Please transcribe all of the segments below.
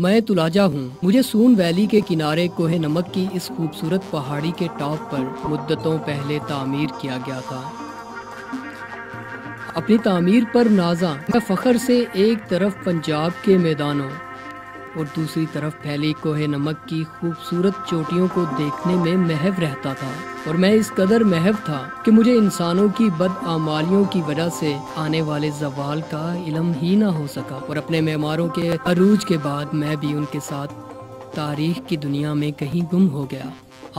मैं तुलाजा हूँ। मुझे सोन वैली के किनारे कोहे नमक की इस खूबसूरत पहाड़ी के टॉप पर मुद्दतों पहले तामीर किया गया था। अपनी तामीर पर नाजा मैं फ़ख्र से एक तरफ पंजाब के मैदानों और दूसरी तरफ फैली कोहे नमक की खूबसूरत चोटियों को देखने में महव रहता था और मैं इस कदर महव था कि मुझे इंसानों की बदआमालियों की वजह से आने वाले जवाल का इलम ही ना हो सका। और अपने मेमारों के अरूज के बाद मैं भी उनके साथ तारीख की दुनिया में कहीं गुम हो गया।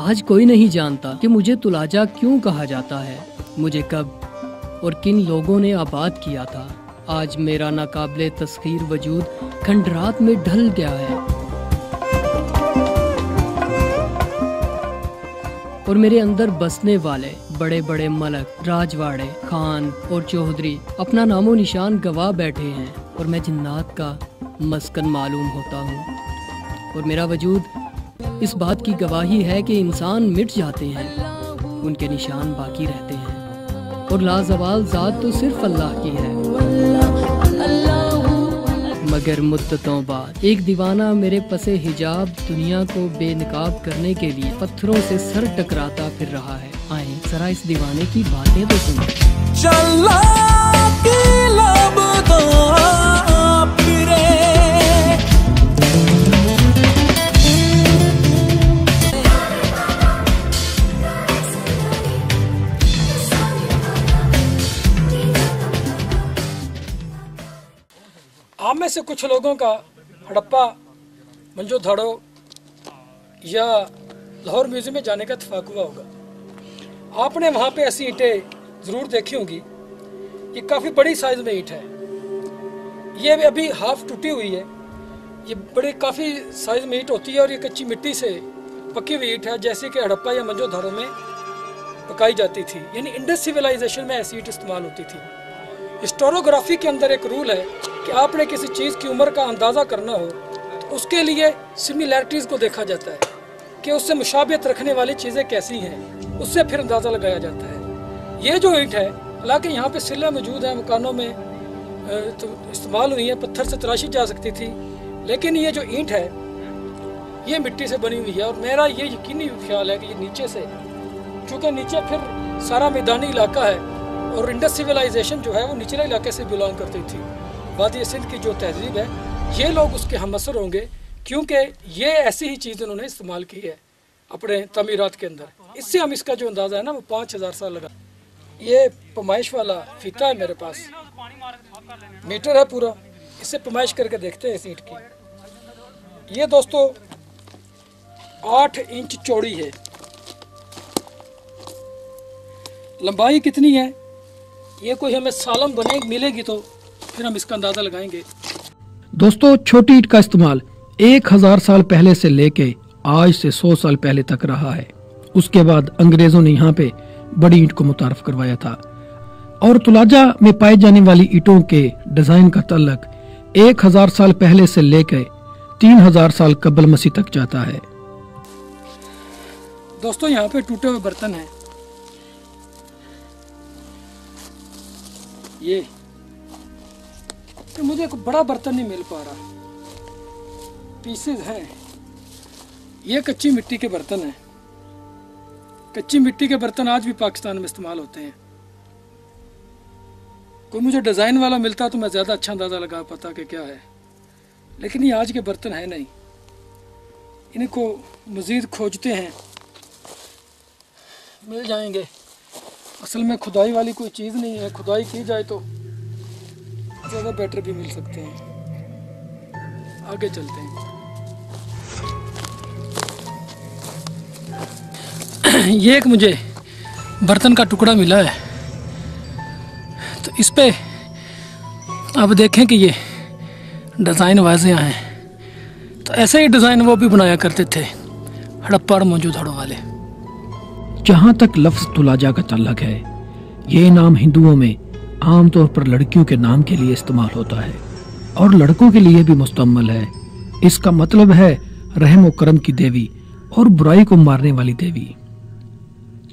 आज कोई नहीं जानता कि मुझे तुलाजा क्यों कहा जाता है, मुझे कब और किन लोगों ने आबाद किया था। आज मेरा नाकाबिले तस्खीर वजूद खंडरात में ढल गया है और मेरे अंदर बसने वाले बड़े बड़े मलक, राजवाड़े, खान और चौधरी अपना नामो निशान गवा बैठे हैं और मैं जिन्नात का मस्कन मालूम होता हूँ। और मेरा वजूद इस बात की गवाही है कि इंसान मिट जाते हैं, उनके निशान बाकी रहते हैं और लाजवाल जात तो सिर्फ अल्लाह की है। मगर मुद्दतों बाद एक दीवाना मेरे पसे हिजाब दुनिया को बेनकाब करने के लिए पत्थरों से सर टकराता फिर रहा है। आए जरा इस दीवाने की बातें तो सुनो। आप में से कुछ लोगों का हड़प्पा, मोहनजोदाड़ो या लाहौर म्यूज़ियम में जाने का इत्तेफाक हुआ होगा। आपने वहाँ पे ऐसी ईंटें ज़रूर देखी होंगी। ये काफ़ी बड़ी साइज़ में ईंट है, ये अभी हाफ टूटी हुई है। ये बड़ी काफ़ी साइज़ में ईंट होती है और ये कच्ची मिट्टी से पकी हुई ईंट है, जैसे कि हड़प्पा या मोहनजोदाड़ो में पकाई जाती थी। यानी इंडस सिविलाइजेशन में ऐसी ईंट इस्तेमाल होती थी। हिस्टोरोग्राफी के अंदर एक रूल है कि आपने किसी चीज़ की उम्र का अंदाज़ा करना हो तो उसके लिए सिमिलैरिटीज़ को देखा जाता है कि उससे मुशाबियत रखने वाली चीज़ें कैसी हैं, उससे फिर अंदाज़ा लगाया जाता है। ये जो ईंट है, हालांकि यहाँ पे सिल्ला मौजूद है, मकानों में तो इस्तेमाल हुई है, पत्थर से तराशी जा सकती थी, लेकिन ये जो ईंट है ये मिट्टी से बनी हुई है। और मेरा ये यकीनी ख्याल है कि ये नीचे से, चूँकि नीचे फिर सारा मैदानी इलाका है और इंडस सिविलाइजेशन जो है वो निचले इलाके से बिलोंग करती थी, वादी सिंध की जो तहजीब है, ये लोग उसके हम असर होंगे क्योंकि ये ऐसी ही चीज़ उन्होंने इस्तेमाल की है अपने तमीरात के अंदर। इससे हम इसका जो अंदाज़ा है ना वो 5000 साल लगा। ये पमाइश वाला फीता है मेरे पास, मीटर है पूरा, इससे पमाइश करके देखते हैं इस ईंट की। ये दोस्तों 8 इंच चौड़ी है, लंबाई कितनी है ये कोई हमें सालम बने मिलेगी तो फिर हम इसका अंदाजा लगाएंगे। दोस्तों, छोटी ईंट का इस्तेमाल 1000 साल पहले से लेके आज से 100 साल पहले तक रहा है। उसके बाद अंग्रेजों ने यहाँ पे बड़ी ईंट को मुतारफ करवाया था और तुलाजा में पाए जाने वाली ईंटों के डिजाइन का तल्लक 1000 साल पहले से लेके 3000 साल कबल मसीह तक जाता है। दोस्तों, यहाँ पे टूटे हुए बर्तन है, ये तो मुझे एक बड़ा बर्तन नहीं मिल पा रहा, पीसेज हैं। ये कच्ची मिट्टी के बर्तन हैं, कच्ची मिट्टी के बर्तन आज भी पाकिस्तान में इस्तेमाल होते हैं। कोई मुझे डिज़ाइन वाला मिलता तो मैं ज़्यादा अच्छा अंदाज़ा लगा पाता कि क्या है, लेकिन ये आज के बर्तन है नहीं। इनको मज़ीद खोजते हैं, मिल जाएंगे। असल में खुदाई वाली कोई चीज़ नहीं है, खुदाई की जाए तो ज़्यादा बेटर भी मिल सकते हैं। आगे चलते हैं। ये एक मुझे बर्तन का टुकड़ा मिला है, तो इस पे अब देखें कि ये डिज़ाइन वाज़िया हैं, तो ऐसे ही डिज़ाइन वो भी बनाया करते थे हड़प्पा और मोहनजोदाड़ो वाले। जहाँ तक लफ्ज़ तुलाजा का तल्लक है, ये नाम हिंदुओं में आमतौर पर लड़कियों के नाम के लिए इस्तेमाल होता है और लड़कों के लिए भी मुस्तमल है। इसका मतलब है रहम व करम की देवी और बुराई को मारने वाली देवी।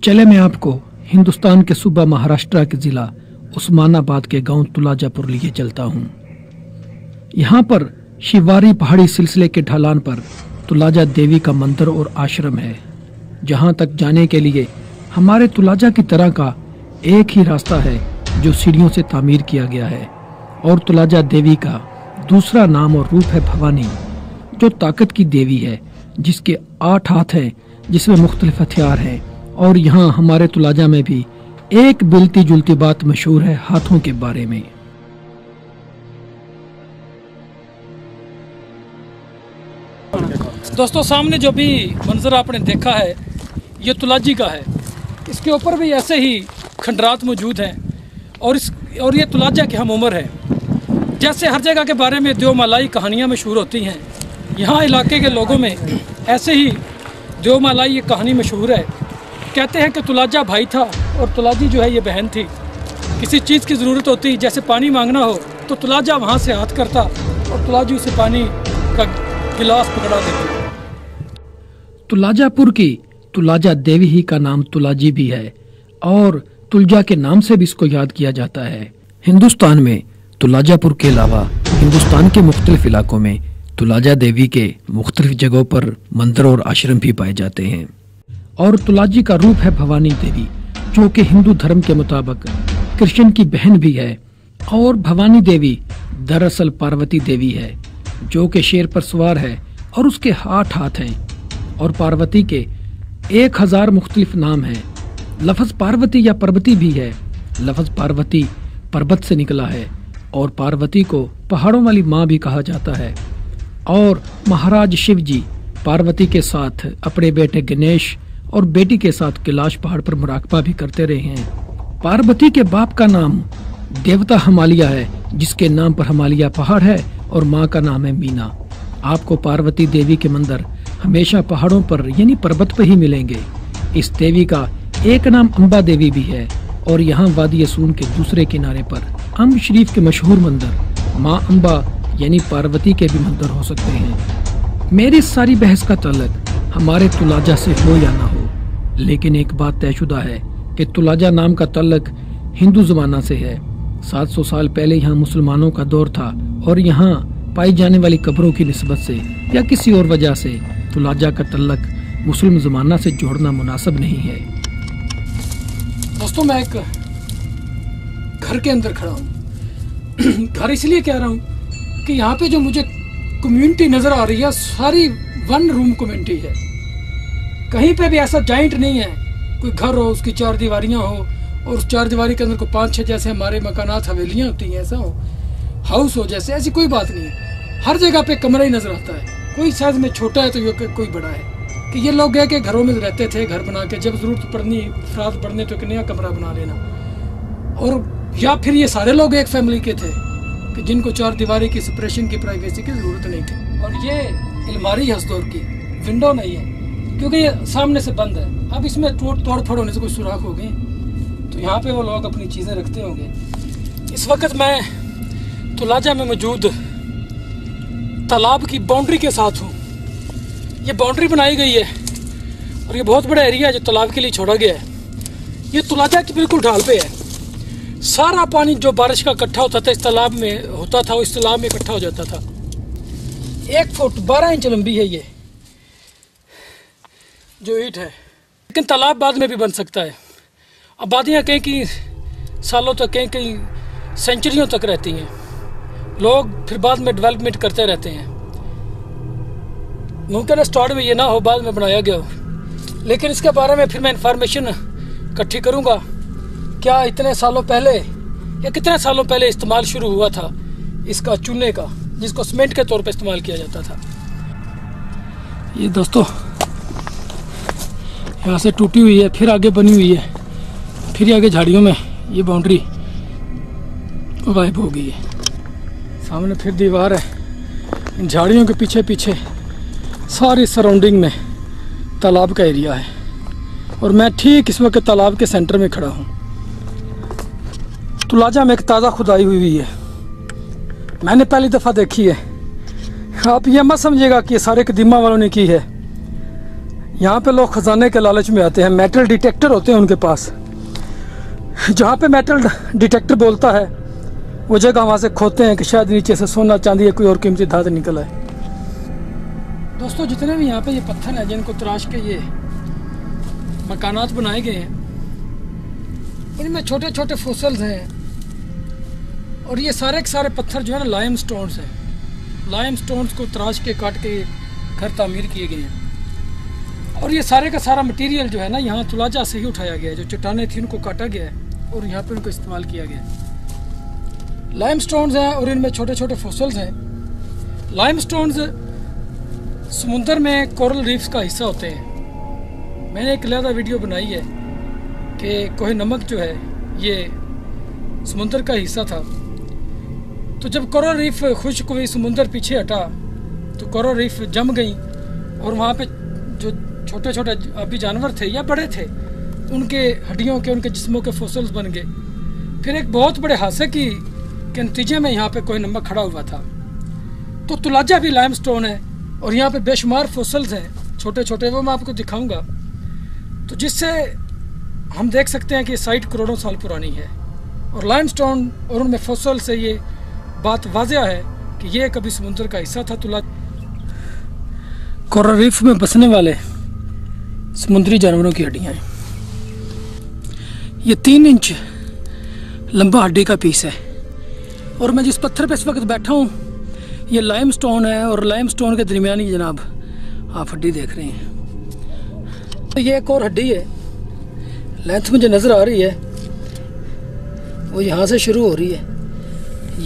चले मैं आपको हिंदुस्तान के सूबा महाराष्ट्र के ज़िला उस्मानाबाद के गांव तुलाजापुर लिए चलता हूँ। यहाँ पर शिवारी पहाड़ी सिलसिले के ढलान पर तुलाजा देवी का मंदिर और आश्रम है, जहां तक जाने के लिए हमारे तुलाजा की तरह का एक ही रास्ता है जो सीढ़ियों से तामीर किया गया है। और तुलाजा देवी का दूसरा नाम और रूप है भवानी, जो ताकत की देवी है, जिसके 8 हाथ हैं, जिसमें मुख्तलिफ हथियार हैं। और यहाँ हमारे तुलाजा में भी एक मिलती जुलती बात मशहूर है हाथों के बारे में। दोस्तों, सामने जो भी मंजर आपने देखा है ये तुलाजी का है। इसके ऊपर भी ऐसे ही खंडरात मौजूद हैं और ये तुलाजा की हम उम्र है। जैसे हर जगह के बारे में देवमालाई कहानियाँ मशहूर होती हैं, यहाँ इलाके के लोगों में ऐसे ही देवमालाई ये कहानी मशहूर है। कहते हैं कि तुलाजा भाई था और तुलाजी जो है ये बहन थी। किसी चीज़ की ज़रूरत होती, जैसे पानी मांगना हो, तो तुलाजा वहाँ से हाथ करता और तुलाजी उसे पानी का गिलास पकड़ा देती। तुलाजापुर की तुलाजा देवी ही का नाम तुलाजी भी है और तुलजा के नाम से भी इसको याद किया जाता है। हिंदुस्तान में तुलाजापुर के अलावा हिंदुस्तान के मुख्तलिफ इलाकों में तुलाजा देवी के मुख्तलिफ जगहों पर मंदिर और आश्रम भी पाए जाते हैं। और तुलाजी का रूप है भवानी देवी, जो कि हिंदू धर्म के मुताबिक कृष्ण की बहन भी है। और भवानी देवी दरअसल पार्वती देवी है, जो कि शेर पर सवार है और उसके 8 हाथ हैं। और पार्वती के 1000 मुख्तलिफ नाम हैं। लफ्ज़ पार्वती या पर्वती भी है। लफ्ज़ पार्वती पर्वत से निकला है और पार्वती को पहाड़ों वाली माँ भी कहा जाता है। और महाराज शिवजी पार्वती के साथ अपने बेटे गणेश और बेटी के साथ कैलाश पहाड़ पर मुराकबा भी करते रहे हैं। पार्वती के बाप का नाम देवता हिमालय है, जिसके नाम पर हिमालय पहाड़ है, और माँ का नाम है मीना। आपको पार्वती देवी के मंदिर हमेशा पहाड़ों पर यानी पर्वत पर ही मिलेंगे। इस देवी का एक नाम अम्बा देवी भी है और यहाँ वादी सून के दूसरे किनारे पर अम्ब शरीफ के मशहूर मंदिर माँ अम्बा यानी पार्वती के भी मंदिर हो सकते हैं। मेरी सारी बहस का तल्लक हमारे तुलाजा से हो या ना हो, लेकिन एक बात तयशुदा है कि तुलाजा नाम का तल्लक हिंदू ज़माना से है। 700 साल पहले यहाँ मुसलमानों का दौर था और यहाँ पाई जाने वाली कब्रों की निस्बत से या किसी और वजह से तुलाजा का तल्लक मुस्लिम ज़माना से जोड़ना मुनासिब नहीं है। दोस्तों, मैं एक घर के अंदर खड़ा हूँ। घर इसलिए कह रहा हूँ कि यहाँ पे जो मुझे कम्युनिटी नज़र आ रही है सारी 1 रूम कम्युनिटी है। कहीं पे भी ऐसा जाइंट नहीं है कोई घर हो, उसकी 4 दीवारियाँ हो और उस 4 दीवारी के अंदर को 5-6 जैसे हमारे मकानात हवेलियाँ होती हैं ऐसा हो, हाउस हो, जैसे ऐसी कोई बात नहीं है। हर जगह पे कमरा ही नजर आता है, कोई साइज में छोटा है तो ये कोई बड़ा है। कि ये लोग गए कि घरों में रहते थे, घर बना के जब जरूरत पड़नी अफराद पड़ने तो एक नया कमरा बना लेना। और या फिर ये सारे लोग एक फैमिली के थे कि जिनको 4 दीवारी की सेपरेशन की प्राइवेसी की जरूरत नहीं थी। और ये अलमारी है उस दौर की, विंडो नहीं है क्योंकि ये सामने से बंद है। अब इसमें तोड़ फोड़ होने से कोई सुराख हो गए तो यहाँ पे वो लोग अपनी चीज़ें रखते होंगे। इस वक्त मैं तुलाजा में मौजूद तालाब की बाउंड्री के साथ हूँ। ये बाउंड्री बनाई गई है और ये बहुत बड़ा एरिया है जो तालाब के लिए छोड़ा गया है। ये तुलाजा की बिल्कुल ढाल पे है। सारा पानी जो बारिश का इकट्ठा होता था इस तालाब में होता था, वो इस तालाब में इकट्ठा हो जाता था। 1 फुट 12 इंच लंबी है ये जो ईंट है, लेकिन तालाब बाद में भी बन सकता है। आबादियाँ कहीं कहीं सालों तक, कहीं कहीं सेंचुरियों तक रहती हैं। लोग फिर बाद में डेवलपमेंट करते रहते हैं। मुमकिन है स्टार्ट में ये ना हो, बाद में बनाया गया हो, लेकिन इसके बारे में फिर मैं इंफॉर्मेशन इकट्ठी करूँगा। क्या इतने सालों पहले या कितने सालों पहले इस्तेमाल शुरू हुआ था इसका, चूने का, जिसको सीमेंट के तौर पे इस्तेमाल किया जाता था। ये दोस्तों यहाँ से टूटी हुई है, फिर आगे बनी हुई है, फिर आगे झाड़ियों में ये बाउंड्री गायब हो गई है। सामने फिर दीवार है, इन झाड़ियों के पीछे पीछे सारी सराउंडिंग में तालाब का एरिया है। और मैं ठीक इस वक्त तालाब के सेंटर में खड़ा हूँ। तुलाजा में एक ताज़ा खुदाई हुई है, मैंने पहली दफ़ा देखी है। आप ये मत समझिएगा कि ये सारे कदीमा वालों ने की है। यहाँ पे लोग ख़जाने के लालच में आते हैं। मेटल डिटेक्टर होते हैं उनके पास। जहाँ पे मेटल डिटेक्टर बोलता है वो जगह वहाँ से खोदते हैं कि शायद नीचे से सोना चांदी या कोई और कीमती धातु निकल आए। दोस्तों जितने भी यहाँ पे ये पत्थर हैं जिनको तराश के ये मकानात बनाए गए हैं, इनमें छोटे छोटे फॉसिल्स हैं और ये सारे के सारे पत्थर जो है ना लाइम स्टोन्स हैं। लाइम स्टोन्स को तराश के काट के घर तामीर किए गए हैं और ये सारे का सारा मटेरियल जो है ना यहाँ तुलाजा से ही उठाया गया है। जो चट्टानें थी उनको काटा गया है और यहाँ पर उनको इस्तेमाल किया गया है। लाइम स्टोन्स हैं और इनमें छोटे छोटे फॉसिल्स हैं। लाइम स्टोन्स समुंदर में कोरल रीफ्स का हिस्सा होते हैं। मैंने एक अलग वीडियो बनाई है कि कोहे नमक जो है ये समुंदर का हिस्सा था। तो जब कोरल रीफ खुश्क हुई, समुंदर पीछे हटा तो कोरल रीफ जम गई और वहाँ पे जो छोटे छोटे अभी जानवर थे या बड़े थे उनके हड्डियों के उनके जिस्मों के फॉसिल्स बन गए। फिर एक बहुत बड़े हादसे के नतीजे में यहाँ पे कोहे नमक खड़ा हुआ था। तो तुलाजा भी लाइम स्टोन है और यहाँ पे बेशुमार फॉसिल्स हैं छोटे छोटे, वो मैं आपको दिखाऊंगा। तो जिससे हम देख सकते हैं कि साइट करोड़ों साल पुरानी है और लाइमस्टोन और उनमें फॉसिल से ये बात वाज़ह है कि ये कभी समुंदर का हिस्सा था। तुलाजा कोरल रीफ में बसने वाले समुद्री जानवरों की हड्डियाँ हैं। ये 3 इंच लंबा हड्डी का पीस है और मैं जिस पत्थर पर इस वक्त बैठा हूँ ये लाइमस्टोन है और लाइमस्टोन के दरमियान ही जनाब आप हड्डी देख रहे हैं। तो ये एक और हड्डी है, लेंथ मुझे नज़र आ रही है, वो यहाँ से शुरू हो रही है,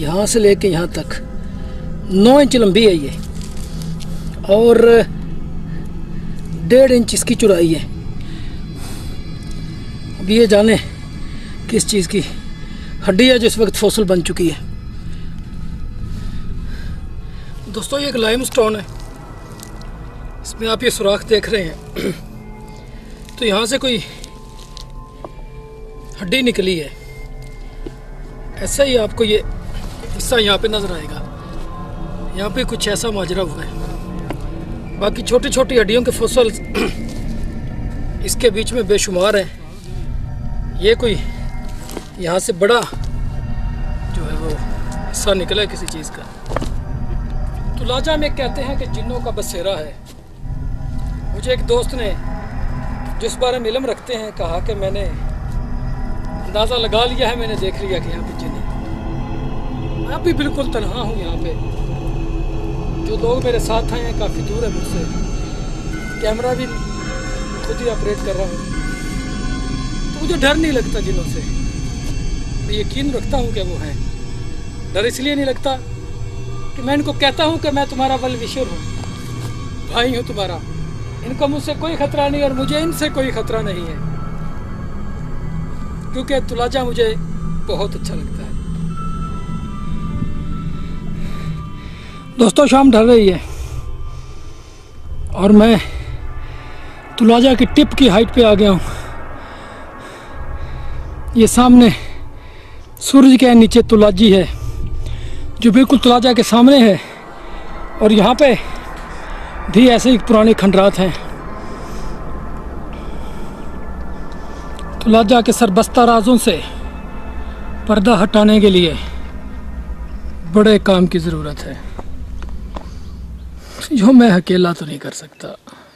यहाँ से लेके यहाँ तक 9 इंच लंबी है ये और 1.5 इंच इसकी चौड़ाई है। अब ये जाने किस चीज़ की हड्डी है जो इस वक्त फॉसिल बन चुकी है। दोस्तों ये एक लाइमस्टोन है, इसमें आप ये सुराख देख रहे हैं, तो यहाँ से कोई हड्डी निकली है। ऐसा ही आपको ये हिस्सा यहाँ पे नजर आएगा, यहाँ पे कुछ ऐसा माजरा हुआ है। बाकी छोटी छोटी हड्डियों के फॉसिल इसके बीच में बेशुमार हैं। ये कोई यहाँ से बड़ा जो है वो हिस्सा निकला है किसी चीज़ का। तुलाजा में कहते हैं कि जिन्नों का बसेरा है। मुझे एक दोस्त ने जिस बारे में इलम रखते हैं कहा कि मैंने अंदाज़ा लगा लिया है, मैंने देख लिया कि यहाँ पे जिन है। मैं भी बिल्कुल तन्हा हूँ यहाँ पे, जो लोग मेरे साथ आए हैं काफ़ी दूर है मुझसे। कैमरा भी खुद ही ऑपरेट कर रहा हूँ तो मुझे डर नहीं लगता जिन्नों से। मैं यकीन रखता हूँ कि वो हैं। डर इसलिए नहीं लगता कि मैं इनको कहता हूँ कि मैं तुम्हारा वलविशर हूँ, भाई हूँ तुम्हारा। इनको मुझसे कोई ख़तरा नहीं और मुझे इनसे कोई ख़तरा नहीं है क्योंकि तुलाजा मुझे बहुत अच्छा लगता है। दोस्तों शाम ढल रही है और मैं तुलाजा की टिप की हाइट पे आ गया हूँ। ये सामने सूरज के नीचे तुलाजी है जो बिल्कुल तुलाजा के सामने है और यहाँ पे भी ऐसे ही पुराने खंडरात हैं। तुलाजा के सरबस्ता राजों से पर्दा हटाने के लिए बड़े काम की ज़रूरत है जो मैं अकेला तो नहीं कर सकता।